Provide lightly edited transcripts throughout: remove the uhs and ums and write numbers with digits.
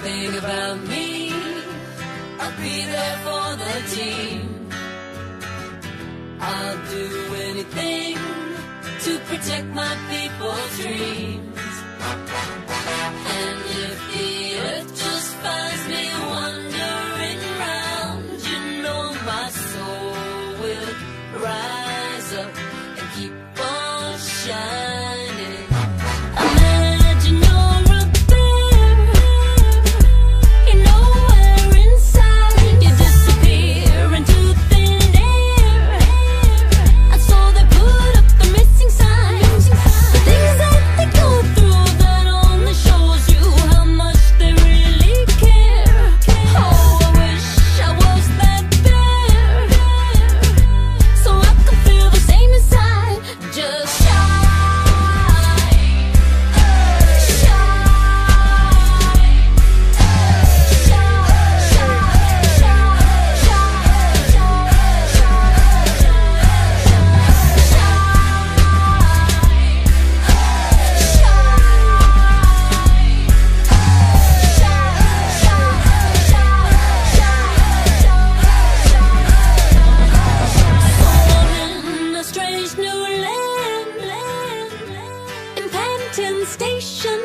something about me. I'll be there for the team. I'll do anything to protect my people's dreams. And if the earth just finds me wandering round, you know my soul will rise up and keep on shining. Station,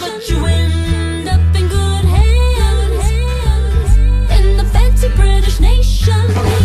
but you end up in good hands, in the fancy British nation.